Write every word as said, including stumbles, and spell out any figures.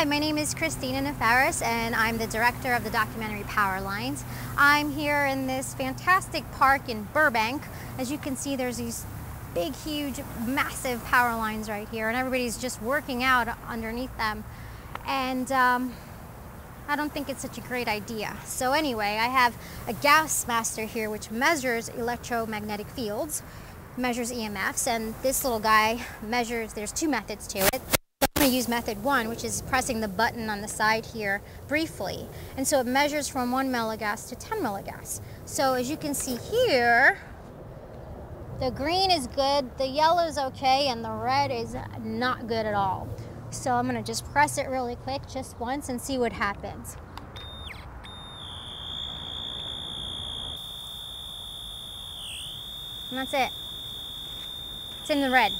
Hi, my name is Christina Neferis and I'm the director of the documentary Power Lines. I'm here in this fantastic park in Burbank. As you can see, there's these big, huge, massive power lines right here and everybody's just working out underneath them. And um, I don't think it's such a great idea. So anyway, I have a Gaussmaster here which measures electromagnetic fields, measures E M Fs, and this little guy measures, there's two methods to it. I'm going to use method one, which is pressing the button on the side here briefly, and so it measures from one milligauss to ten milligauss. So as you can see here, the green is good, the yellow is okay, and the red is not good at all. So I'm going to just press it really quick just once and see what happens. And that's it. It's in the red.